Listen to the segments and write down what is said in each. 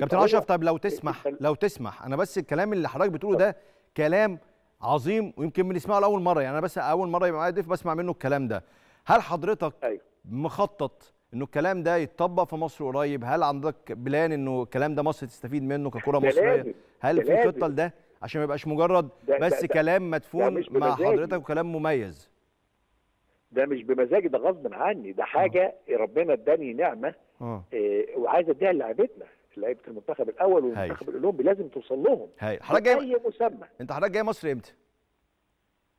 كابتن اشرف، طيب لو تسمح انا بس الكلام اللي حضرتك بتقوله ده كلام عظيم ويمكن بنسمعه لاول مره، يعني انا بس اول مره يبقى معايا ضيف بسمع منه الكلام ده. هل حضرتك مخطط انه الكلام ده يتطبق في مصر قريب؟ هل عندك بلان انه الكلام ده مصر تستفيد منه ككره مصريه؟ هل في خطه لده عشان ما يبقاش مجرد بس كلام مدفون مع حضرتك وكلام مميز؟ ده مش بمزاجي، ده غصب عني، ده حاجه ربنا اداني نعمه وعايز اديها للاعبتنا، لعيبه المنتخب الاول والمنتخب الاولمبي لازم توصل لهم باي مسمى. انت حضرتك جاي مصر امتى؟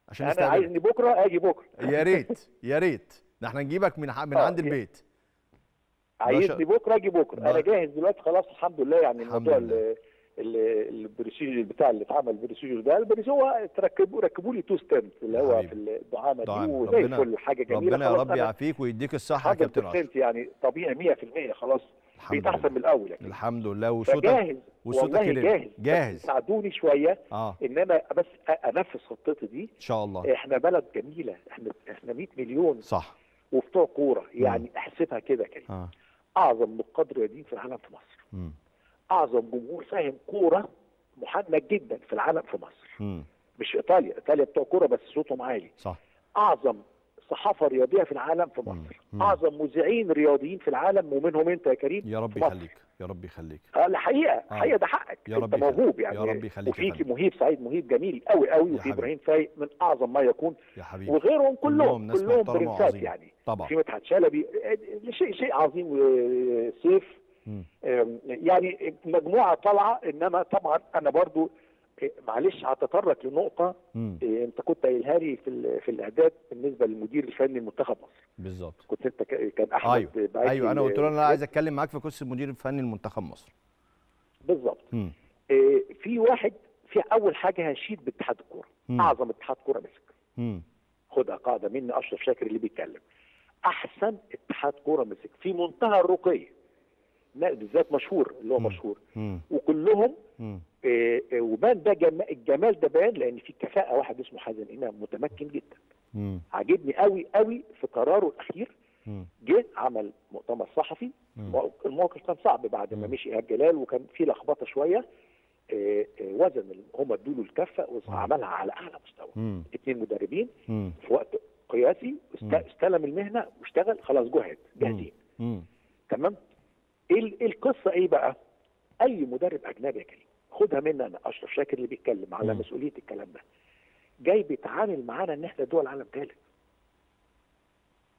عشان انا عايزني بكره اجي بكره. يا ريت يا ريت، ده احنا نجيبك من عند البيت. عايزني بكره اجي بكره، انا جاهز دلوقتي خلاص الحمد لله. يعني الموضوع البروسيجر بتاع اللي اتعمل، البروسيجر ده هو ركبوا لي تو ستنت اللي هو في الدعامه دي وزي الفل، حاجه جميله. ربنا يا رب يعافيك ويديك الصحه يا كابتن اشرف. يعني طبيعي 100% خلاص، بيتحسن من الاول يعني. الحمد لله. وصوتك جاهز. ساعدوني شويه ان انا بس انفذ خطتي دي ان شاء الله. احنا بلد جميله، احنا 100 مليون صح، وبتوع كوره يعني احسبها كده اعظم نقاد رياضيين في العالم في مصر، اعظم جمهور فاهم كوره محنك جدا في العالم في مصر، مش ايطاليا، ايطاليا بتوع كوره بس صوتهم عالي صح. اعظم صحافه رياضيه في العالم في مصر، اعظم مذيعين رياضيين في العالم ومنهم انت يا كريم. يا رب يخليك يا رب يخليك. الحقيقه الحقيقه ده حقك، انت موهوب يعني يا رب يخليك. وفيك مهيب سعيد، مهيب جميل قوي قوي، وفي ابراهيم فايق من اعظم ما يكون يا حبيبي، وغيرهم كلهم برنسات يعني طبعا. في مدحت شلبي شيء عظيم، سيف يعني مجموعه طالعه. انما طبعا انا برضو معلش هتطرق لنقطه انت كنت قايلها لي في الاعداد بالنسبه للمدير الفني لمنتخب مصر بالظبط. كنت انت كان احمد ايوه انا قلت له انا عايز اتكلم معاك في قصه المدير الفني لمنتخب مصر بالظبط. في واحد، في اول حاجه هشيد باتحاد الكوره، اعظم اتحاد كوره مسك، خدها قاعده مني، اشرف شاكر اللي بيتكلم احسن اتحاد كوره مسك في منتهى الرقي بالذات، مشهور اللي هو مشهور وكلهم وبان ده الجمال ده بان، لان في كفاءه. واحد اسمه حازم امام متمكن جدا، عاجبني قوي قوي في قراره الاخير. جه عمل مؤتمر صحفي، الموقف كان صعب بعد ما مشي ايهاب جلال وكان في لخبطه شويه، وزن هم ادوا له الكفه وعملها على اعلى مستوى. 2 مدربين في وقت قياسي، استلم المهنه واشتغل خلاص، جاهزين تمام. ايه القصه ايه بقى؟ اي مدرب اجنبي يا كريم خدها مني انا اشرف شاكر اللي بيتكلم على مسؤوليه الكلام ده، جاي بيتعامل معانا ان احنا دول عالم ثالث،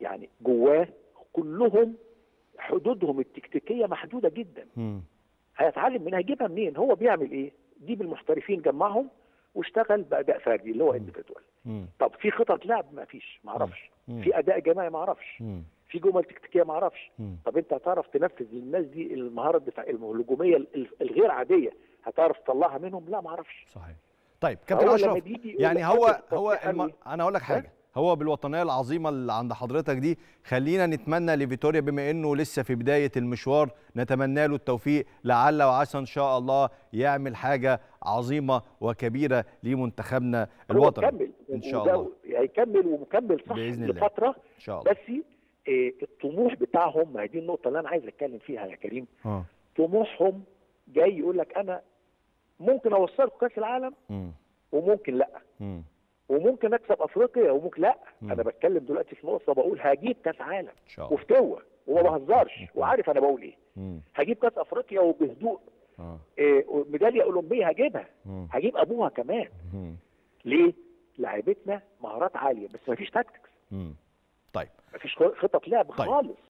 يعني جواه كلهم حدودهم التكتيكيه محدوده جدا. هيتعلم منها، هيجيبها منين؟ هو بيعمل ايه؟ جيب المحترفين جمعهم واشتغل باداء فردي اللي هو اندفيدوال. طب في خطط لعب؟ ما فيش، ما اعرفش. في اداء جماعي؟ ما اعرفش. في جمل تكتيكيه ما اعرفش. طب انت هتعرف تنفذ للناس دي المهاره الهجوميه الغير عاديه، هتعرف تطلعها منهم؟ لا ما اعرفش. صحيح. طيب كابتن اشرف، يعني هو انا اقول لك حاجه، هو بالوطنيه العظيمه اللي عند حضرتك دي، خلينا نتمنى لفيتوريا بما انه لسه في بدايه المشوار، نتمنى له التوفيق لعل وعسى ان شاء الله يعمل حاجه عظيمه وكبيره لمنتخبنا الوطني ان شاء الله. هيكمل ومكمل صح باذن الله لفتره ان شاء الله. بس الطموح بتاعهم، ما هي دي النقطة اللي أنا عايز أتكلم فيها يا كريم. طموحهم جاي يقول لك أنا ممكن أوصلكم كأس العالم وممكن لأ، وممكن أكسب أفريقيا وممكن لأ. أنا بتكلم دلوقتي في نقطة، بقول هجيب كأس عالم وفتوة وما بهزرش وعارف أنا بقول إيه. هجيب كأس أفريقيا وبهدوء، ميدالية أولمبية هجيبها، هجيب أبوها كمان. ليه؟ لعيبتنا مهارات عالية بس ما فيش تاكتكس. طيب مفيش خطط لعب خالص.